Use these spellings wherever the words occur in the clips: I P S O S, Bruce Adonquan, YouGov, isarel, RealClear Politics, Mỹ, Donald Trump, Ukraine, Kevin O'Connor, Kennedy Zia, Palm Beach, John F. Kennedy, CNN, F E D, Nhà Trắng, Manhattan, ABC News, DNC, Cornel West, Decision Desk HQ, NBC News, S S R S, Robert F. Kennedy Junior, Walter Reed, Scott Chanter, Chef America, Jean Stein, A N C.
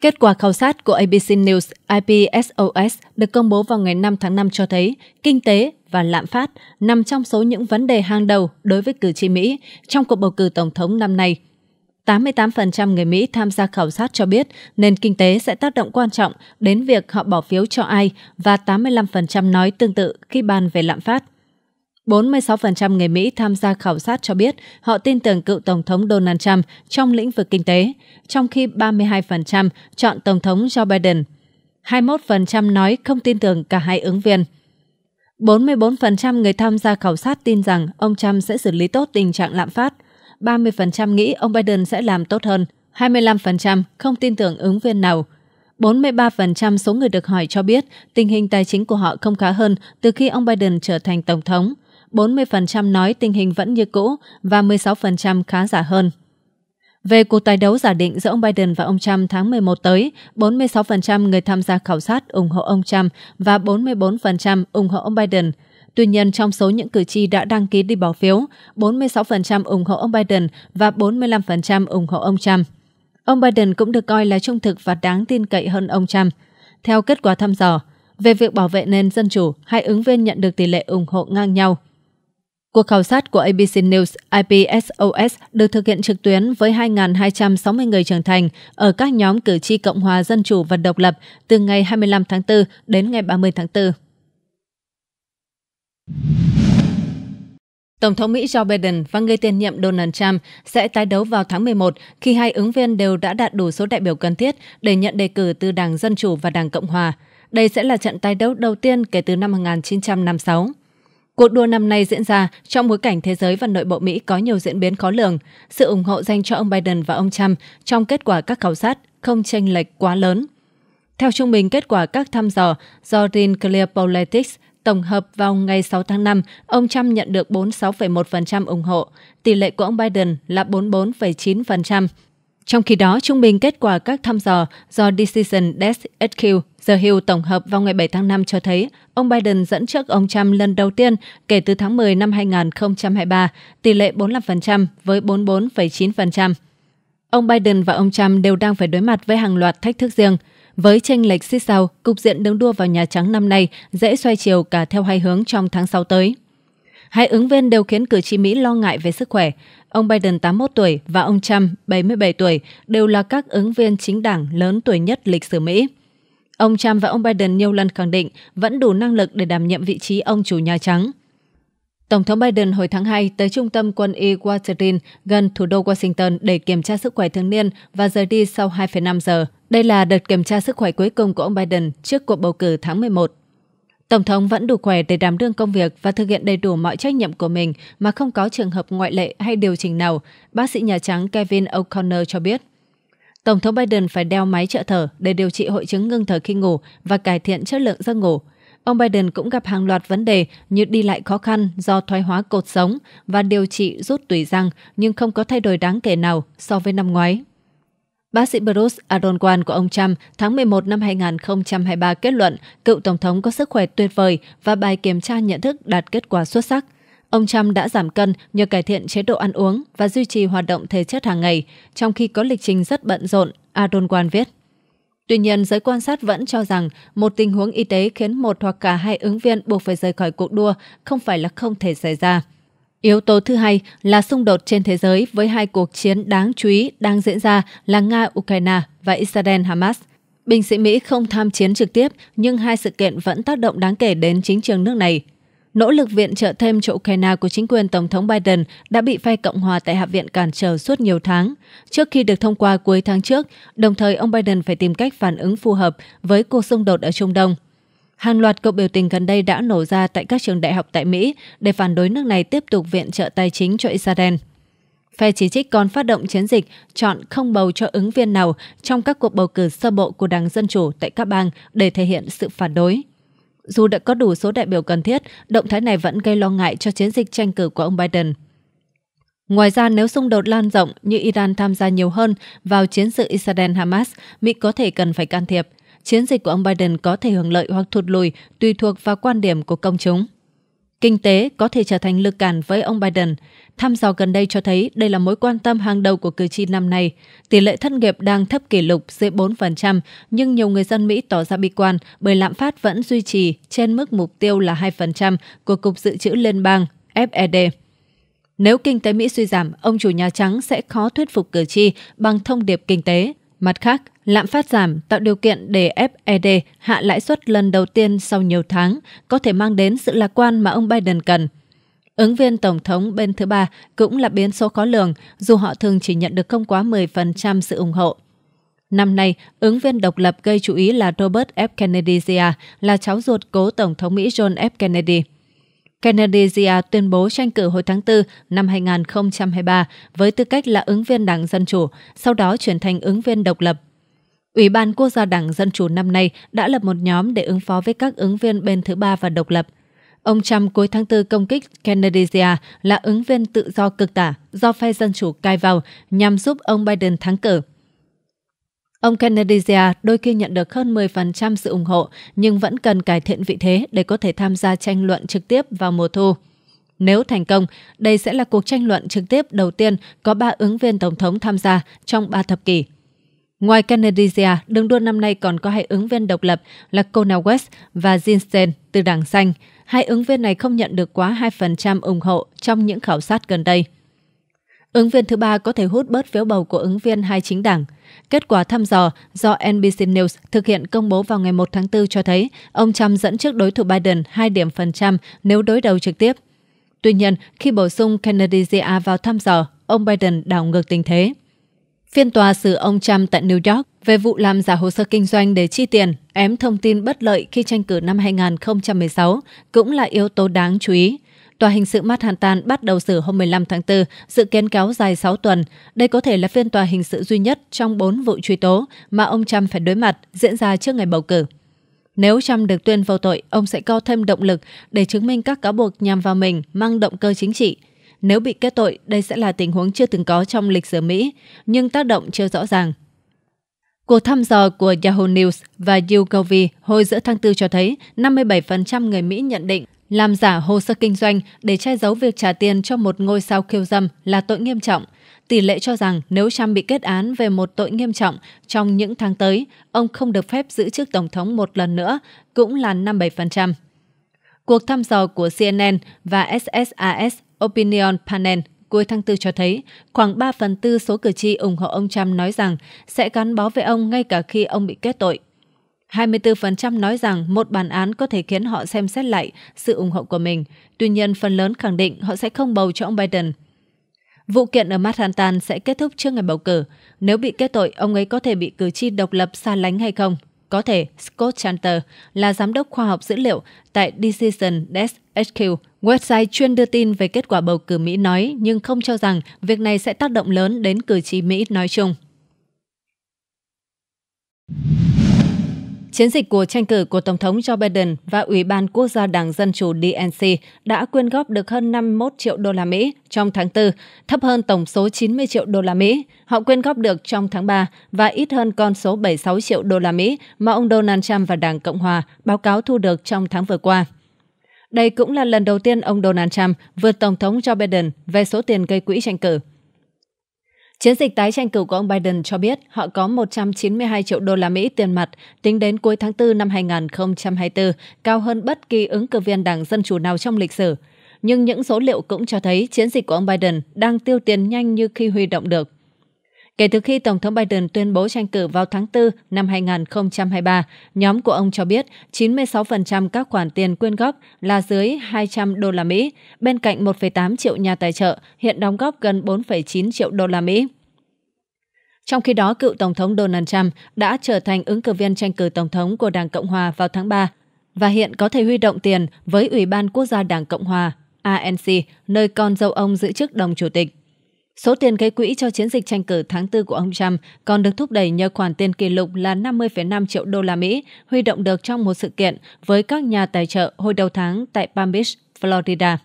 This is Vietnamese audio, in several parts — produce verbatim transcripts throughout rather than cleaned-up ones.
Kết quả khảo sát của a bê xê News I P S O S được công bố vào ngày năm tháng năm cho thấy kinh tế và lạm phát nằm trong số những vấn đề hàng đầu đối với cử tri Mỹ trong cuộc bầu cử tổng thống năm nay. tám mươi tám phần trăm người Mỹ tham gia khảo sát cho biết nền kinh tế sẽ tác động quan trọng đến việc họ bỏ phiếu cho ai và tám mươi lăm phần trăm nói tương tự khi bàn về lạm phát. bốn mươi sáu phần trăm người Mỹ tham gia khảo sát cho biết họ tin tưởng cựu Tổng thống Donald Trump trong lĩnh vực kinh tế, trong khi ba mươi hai phần trăm chọn Tổng thống Joe Biden. hai mươi mốt phần trăm nói không tin tưởng cả hai ứng viên. bốn mươi bốn phần trăm người tham gia khảo sát tin rằng ông Trump sẽ xử lý tốt tình trạng lạm phát. ba mươi phần trăm nghĩ ông Biden sẽ làm tốt hơn. hai mươi lăm phần trăm không tin tưởng ứng viên nào. bốn mươi ba phần trăm số người được hỏi cho biết tình hình tài chính của họ không khá hơn từ khi ông Biden trở thành Tổng thống. bốn mươi phần trăm nói tình hình vẫn như cũ và mười sáu phần trăm khá giả hơn. Về cuộc tài đấu giả định giữa ông Biden và ông Trump tháng mười một tới, bốn mươi sáu phần trăm người tham gia khảo sát ủng hộ ông Trump và bốn mươi bốn phần trăm ủng hộ ông Biden. Tuy nhiên, trong số những cử tri đã đăng ký đi bỏ phiếu, bốn mươi sáu phần trăm ủng hộ ông Biden và bốn mươi lăm phần trăm ủng hộ ông Trump. Ông Biden cũng được coi là trung thực và đáng tin cậy hơn ông Trump. Theo kết quả thăm dò, về việc bảo vệ nền dân chủ, hai ứng viên nhận được tỷ lệ ủng hộ ngang nhau. Cuộc khảo sát của a bê xê News I P S O S được thực hiện trực tuyến với hai nghìn hai trăm sáu mươi người trưởng thành ở các nhóm cử tri Cộng hòa Dân chủ và Độc lập từ ngày hai mươi lăm tháng tư đến ngày ba mươi tháng tư. Tổng thống Mỹ Joe Biden và người tiền nhiệm Donald Trump sẽ tái đấu vào tháng mười một khi hai ứng viên đều đã đạt đủ số đại biểu cần thiết để nhận đề cử từ Đảng Dân Chủ và Đảng Cộng Hòa. Đây sẽ là trận tái đấu đầu tiên kể từ năm một nghìn chín trăm năm mươi sáu. Cuộc đua năm nay diễn ra trong bối cảnh thế giới và nội bộ Mỹ có nhiều diễn biến khó lường. Sự ủng hộ dành cho ông Biden và ông Trump trong kết quả các khảo sát không chênh lệch quá lớn. Theo trung bình kết quả các thăm dò do RealClear Politics tổng hợp vào ngày sáu tháng năm, ông Trump nhận được bốn mươi sáu phẩy một phần trăm ủng hộ, tỷ lệ của ông Biden là bốn mươi bốn phẩy chín phần trăm. Trong khi đó, trung bình kết quả các thăm dò do Decision Desk H Q, The Hill tổng hợp vào ngày bảy tháng năm cho thấy ông Biden dẫn trước ông Trump lần đầu tiên kể từ tháng mười năm hai nghìn không trăm hai mươi ba, tỷ lệ bốn mươi lăm phần trăm với bốn mươi bốn phẩy chín phần trăm. Ông Biden và ông Trump đều đang phải đối mặt với hàng loạt thách thức riêng. Với chênh lệch xích sao, cục diện đường đua vào Nhà Trắng năm nay dễ xoay chiều cả theo hai hướng trong tháng sáu tới. Hai ứng viên đều khiến cử tri Mỹ lo ngại về sức khỏe. Ông Biden tám mươi mốt tuổi và ông Trump bảy mươi bảy tuổi đều là các ứng viên chính đảng lớn tuổi nhất lịch sử Mỹ. Ông Trump và ông Biden nhiều lần khẳng định vẫn đủ năng lực để đảm nhiệm vị trí ông chủ Nhà Trắng. Tổng thống Biden hồi tháng hai tới trung tâm quân y Walter Reed gần thủ đô Washington để kiểm tra sức khỏe thường niên và rời đi sau hai phẩy năm giờ. Đây là đợt kiểm tra sức khỏe cuối cùng của ông Biden trước cuộc bầu cử tháng mười một. Tổng thống vẫn đủ khỏe để đảm đương công việc và thực hiện đầy đủ mọi trách nhiệm của mình mà không có trường hợp ngoại lệ hay điều chỉnh nào, bác sĩ Nhà Trắng Kevin O'Connor cho biết. Tổng thống Biden phải đeo máy trợ thở để điều trị hội chứng ngưng thở khi ngủ và cải thiện chất lượng giấc ngủ. Ông Biden cũng gặp hàng loạt vấn đề như đi lại khó khăn do thoái hóa cột sống và điều trị rút tủy răng nhưng không có thay đổi đáng kể nào so với năm ngoái. Bác sĩ Bruce Adonquan của ông Trump tháng mười một năm hai nghìn không trăm hai mươi ba kết luận cựu Tổng thống có sức khỏe tuyệt vời và bài kiểm tra nhận thức đạt kết quả xuất sắc. Ông Trump đã giảm cân nhờ cải thiện chế độ ăn uống và duy trì hoạt động thể chất hàng ngày, trong khi có lịch trình rất bận rộn, Adonquan viết. Tuy nhiên, giới quan sát vẫn cho rằng một tình huống y tế khiến một hoặc cả hai ứng viên buộc phải rời khỏi cuộc đua không phải là không thể xảy ra. Yếu tố thứ hai là xung đột trên thế giới với hai cuộc chiến đáng chú ý đang diễn ra là Nga-Ukraine và Israel-Hamas. Binh sĩ Mỹ không tham chiến trực tiếp, nhưng hai sự kiện vẫn tác động đáng kể đến chính trường nước này. Nỗ lực viện trợ thêm cho Ukraine của chính quyền Tổng thống Biden đã bị phe Cộng hòa tại Hạ viện cản trở suốt nhiều tháng, trước khi được thông qua cuối tháng trước, đồng thời ông Biden phải tìm cách phản ứng phù hợp với cuộc xung đột ở Trung Đông. Hàng loạt cuộc biểu tình gần đây đã nổ ra tại các trường đại học tại Mỹ để phản đối nước này tiếp tục viện trợ tài chính cho Israel. Phe chỉ trích còn phát động chiến dịch chọn không bầu cho ứng viên nào trong các cuộc bầu cử sơ bộ của Đảng Dân Chủ tại các bang để thể hiện sự phản đối. Dù đã có đủ số đại biểu cần thiết, động thái này vẫn gây lo ngại cho chiến dịch tranh cử của ông Biden. Ngoài ra, nếu xung đột lan rộng như Iran tham gia nhiều hơn vào chiến sự Israel-Hamas, Mỹ có thể cần phải can thiệp. Chiến dịch của ông Biden có thể hưởng lợi hoặc thụt lùi tùy thuộc vào quan điểm của công chúng. Kinh tế có thể trở thành lực cản với ông Biden. Thăm dò gần đây cho thấy đây là mối quan tâm hàng đầu của cử tri năm nay. Tỷ lệ thất nghiệp đang thấp kỷ lục dưới bốn phần trăm, nhưng nhiều người dân Mỹ tỏ ra bi quan bởi lạm phát vẫn duy trì trên mức mục tiêu là hai phần trăm của Cục Dự trữ Liên bang F E D. Nếu kinh tế Mỹ suy giảm, ông chủ Nhà Trắng sẽ khó thuyết phục cử tri bằng thông điệp kinh tế. Mặt khác, lạm phát giảm tạo điều kiện để F E D hạ lãi suất lần đầu tiên sau nhiều tháng, có thể mang đến sự lạc quan mà ông Biden cần. Ứng viên Tổng thống bên thứ ba cũng là biến số khó lường, dù họ thường chỉ nhận được không quá mười phần trăm sự ủng hộ. Năm nay, ứng viên độc lập gây chú ý là Robert F. Kennedy Junior, là cháu ruột cố Tổng thống Mỹ John F. Kennedy. Kennedy Zia tuyên bố tranh cử hồi tháng tư năm hai nghìn không trăm hai mươi ba với tư cách là ứng viên Đảng Dân Chủ, sau đó chuyển thành ứng viên độc lập. Ủy ban Quốc gia Đảng Dân Chủ năm nay đã lập một nhóm để ứng phó với các ứng viên bên thứ ba và độc lập. Ông Trump cuối tháng tư công kích Kennedy Zia là ứng viên tự do cực tả do phe Dân Chủ cai vào nhằm giúp ông Biden thắng cử. Ông Kennedy Zia đôi khi nhận được hơn mười phần trăm sự ủng hộ nhưng vẫn cần cải thiện vị thế để có thể tham gia tranh luận trực tiếp vào mùa thu. Nếu thành công, đây sẽ là cuộc tranh luận trực tiếp đầu tiên có ba ứng viên tổng thống tham gia trong ba thập kỷ. Ngoài Kennedy Zia, đường đua năm nay còn có hai ứng viên độc lập là Cornel West và Jean Stein từ Đảng Xanh. Hai ứng viên này không nhận được quá hai phần trăm ủng hộ trong những khảo sát gần đây. Ứng viên thứ ba có thể hút bớt phiếu bầu của ứng viên hai chính đảng. Kết quả thăm dò do N B C News thực hiện công bố vào ngày một tháng tư cho thấy ông Trump dẫn trước đối thủ Biden hai điểm phần trăm nếu đối đầu trực tiếp. Tuy nhiên, khi bổ sung Kennedy Zia vào thăm dò, ông Biden đảo ngược tình thế. Phiên tòa xử ông Trump tại New York về vụ làm giả hồ sơ kinh doanh để chi tiền, ém thông tin bất lợi khi tranh cử năm hai nghìn không trăm mười sáu cũng là yếu tố đáng chú ý. Tòa hình sự Manhattan bắt đầu xử hôm mười lăm tháng tư, dự kiến kéo dài sáu tuần. Đây có thể là phiên tòa hình sự duy nhất trong bốn vụ truy tố mà ông Trump phải đối mặt diễn ra trước ngày bầu cử. Nếu Trump được tuyên vô tội, ông sẽ có thêm động lực để chứng minh các cáo buộc nhằm vào mình mang động cơ chính trị. Nếu bị kết tội, đây sẽ là tình huống chưa từng có trong lịch sử Mỹ, nhưng tác động chưa rõ ràng. Cuộc thăm dò của Yahoo News và YouGov hồi giữa tháng tư cho thấy năm mươi bảy phần trăm người Mỹ nhận định làm giả hồ sơ kinh doanh để che giấu việc trả tiền cho một ngôi sao khiêu dâm là tội nghiêm trọng. Tỷ lệ cho rằng nếu Trump bị kết án về một tội nghiêm trọng trong những tháng tới, ông không được phép giữ chức Tổng thống một lần nữa, cũng là năm mươi bảy phần trăm. Cuộc thăm dò của C N N và S S R S Opinion Panel cuối tháng tư cho thấy khoảng ba phần tư số cử tri ủng hộ ông Trump nói rằng sẽ gắn bó với ông ngay cả khi ông bị kết tội. hai mươi tư phần trăm nói rằng một bản án có thể khiến họ xem xét lại sự ủng hộ của mình. Tuy nhiên, phần lớn khẳng định họ sẽ không bầu cho ông Biden. Vụ kiện ở Manhattan sẽ kết thúc trước ngày bầu cử. Nếu bị kết tội, ông ấy có thể bị cử tri độc lập xa lánh hay không? Có thể. Scott Chanter là giám đốc khoa học dữ liệu tại Decision Desk H Q, website chuyên đưa tin về kết quả bầu cử Mỹ nói, nhưng không cho rằng việc này sẽ tác động lớn đến cử tri Mỹ nói chung. Chiến dịch của tranh cử của Tổng thống Joe Biden và Ủy ban Quốc gia Đảng Dân Chủ D N C đã quyên góp được hơn năm mươi mốt triệu đô la Mỹ trong tháng tư, thấp hơn tổng số chín mươi triệu đô la Mỹ. Họ quyên góp được trong tháng ba và ít hơn con số bảy mươi sáu triệu đô la Mỹ mà ông Donald Trump và Đảng Cộng Hòa báo cáo thu được trong tháng vừa qua. Đây cũng là lần đầu tiên ông Donald Trump vượt Tổng thống Joe Biden về số tiền gây quỹ tranh cử. Chiến dịch tái tranh cử của ông Biden cho biết họ có một trăm chín mươi hai triệu đô la Mỹ tiền mặt tính đến cuối tháng tư năm hai nghìn không trăm hai mươi tư, cao hơn bất kỳ ứng cử viên Đảng Dân Chủ nào trong lịch sử. Nhưng những số liệu cũng cho thấy chiến dịch của ông Biden đang tiêu tiền nhanh như khi huy động được. Kể từ khi Tổng thống Biden tuyên bố tranh cử vào tháng tư năm hai nghìn không trăm hai mươi ba, nhóm của ông cho biết chín mươi sáu phần trăm các khoản tiền quyên góp là dưới hai trăm đô la Mỹ, bên cạnh một phẩy tám triệu nhà tài trợ hiện đóng góp gần bốn phẩy chín triệu đô la Mỹ. Trong khi đó, cựu Tổng thống Donald Trump đã trở thành ứng cử viên tranh cử Tổng thống của Đảng Cộng Hòa vào tháng ba và hiện có thể huy động tiền với Ủy ban Quốc gia Đảng Cộng Hòa, A N C, nơi con dâu ông giữ chức đồng chủ tịch. Số tiền gây quỹ cho chiến dịch tranh cử tháng tư của ông Trump còn được thúc đẩy nhờ khoản tiền kỷ lục là năm mươi phẩy năm triệu đô la Mỹ huy động được trong một sự kiện với các nhà tài trợ hồi đầu tháng tại Palm Beach, Florida.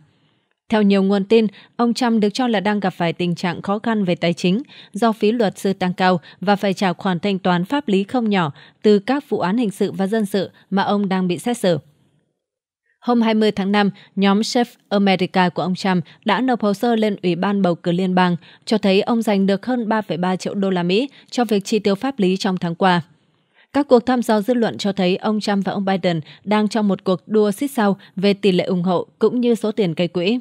Theo nhiều nguồn tin, ông Trump được cho là đang gặp phải tình trạng khó khăn về tài chính do phí luật sư tăng cao và phải trả khoản thanh toán pháp lý không nhỏ từ các vụ án hình sự và dân sự mà ông đang bị xét xử. Hôm hai mươi tháng năm, nhóm Chef America của ông Trump đã nộp hồ sơ lên Ủy ban bầu cử liên bang, cho thấy ông giành được hơn ba phẩy ba triệu đô la Mỹ cho việc chi tiêu pháp lý trong tháng qua. Các cuộc thăm dò dư luận cho thấy ông Trump và ông Biden đang trong một cuộc đua xít sao về tỷ lệ ủng hộ cũng như số tiền gây quỹ.